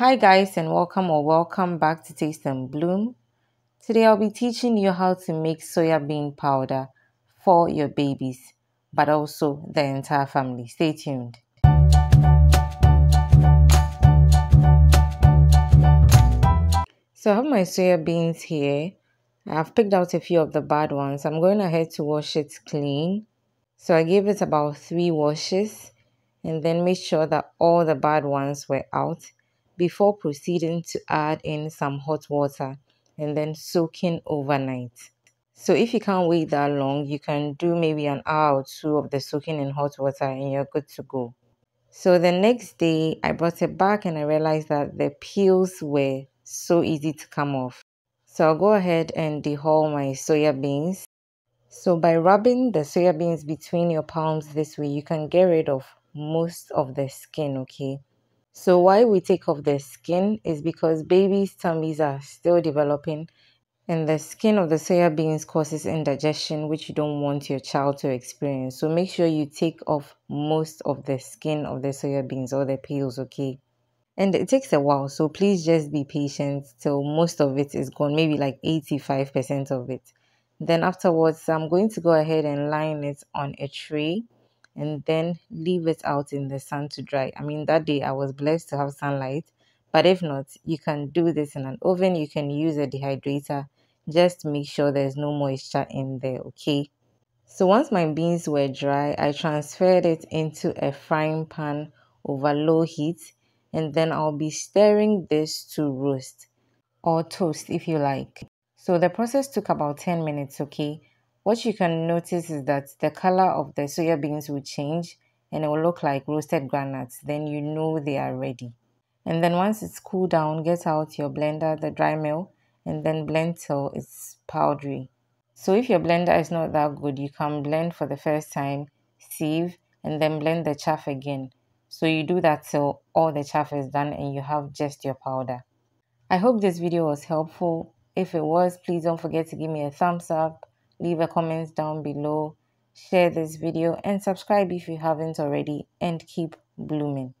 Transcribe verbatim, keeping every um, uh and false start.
Hi guys, and welcome or welcome back to Taste and Bloom. Today I'll be teaching you how to make soya bean powder for your babies, but also the entire family. Stay tuned. So I have my soya beans here. I've picked out a few of the bad ones. I'm going ahead to wash it clean. So I gave it about three washes and then made sure that all the bad ones were out before proceeding to add in some hot water and then soaking overnight. So if you can't wait that long, you can do maybe an hour or two of the soaking in hot water and you're good to go. So the next day I brought it back and I realized that the peels were so easy to come off. So I'll go ahead and dehull my soya beans. So by rubbing the soya beans between your palms this way, you can get rid of most of the skin, okay? So why we take off the skin is because babies' tummies are still developing and the skin of the soya beans causes indigestion, which you don't want your child to experience. So make sure you take off most of the skin of the soya beans or the peels, okay? And it takes a while, so please just be patient till most of it is gone, maybe like eighty-five percent of it. Then afterwards, I'm going to go ahead and line it on a tray and then leave it out in the sun to dry. I mean, that day I was blessed to have sunlight, but if not, you can do this in an oven. You can use a dehydrator. Just make sure there's no moisture in there, okay? So once my beans were dry, I transferred it into a frying pan over low heat, and then I'll be stirring this to roast or toast if you like. So the process took about ten minutes, okay? What you can notice is that the color of the soya beans will change and it will look like roasted granules. Then you know they are ready. And then once it's cooled down, get out your blender, the dry mill, and then blend till it's powdery. So if your blender is not that good, you can blend for the first time, sieve, and then blend the chaff again. So you do that till all the chaff is done and you have just your powder. I hope this video was helpful. If it was, please don't forget to give me a thumbs up, leave a comment down below, share this video and subscribe if you haven't already, and keep blooming.